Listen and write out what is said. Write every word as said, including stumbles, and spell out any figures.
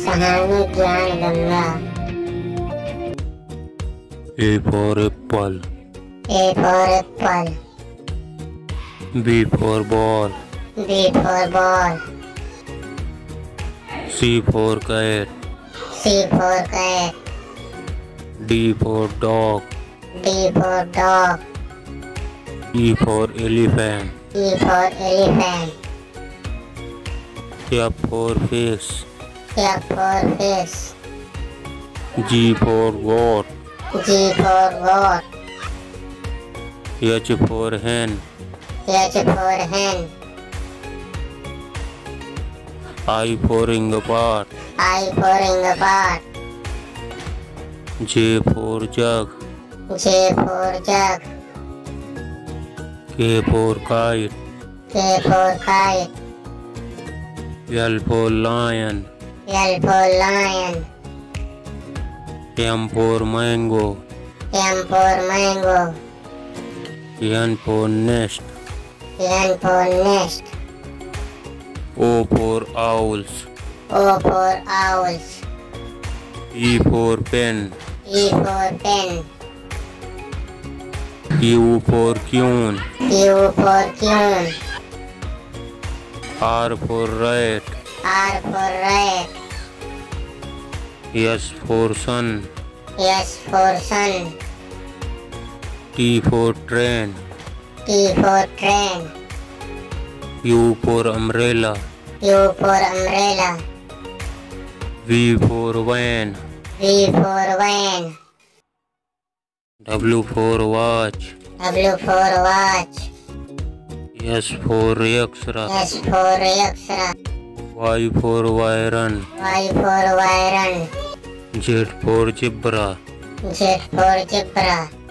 सहारने ज्ञान Ganga. A for apple, A for apple। B for ball, B for ball। C for cat, C for cat। D for dog, D for dog। E for elephant, E for elephant। F for fish, F for fish। G for goat, G for goat। H for hen, H for hen। I for ingwer, I for ingwer। J for jug, J for jug। K for kite, K for kite। L for lion, L for lion। M for mango, M for mango। N for nest, N for nest। O for owls, O for owls। P for pen, P for pen। Q for queen, Q for queen। R for rat, R for rat। S for sun, S for sun। T for train, T for train। U for umbrella, U for umbrella। V for van, V for van। W for watch, W for watch। S for extra, S for extra। Y for iron, Y for iron। Z for zebra, Z for zebra।